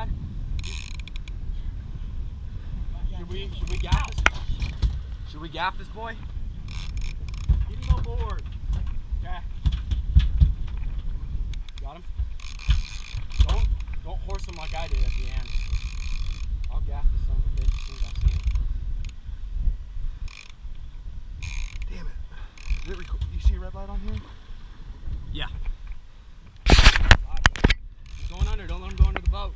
Dad? Should we gaff this? Should we gaff this boy? Get him on board. Okay. Got him. Don't horse him like I did at the end. I'll gaff this son of a bitch as soon as I see him. Damn it! Is it record? You see a red light on here? Yeah. He's going under. Don't let him go under the boat.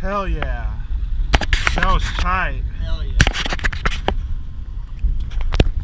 Hell yeah. That was tight. Hell yeah.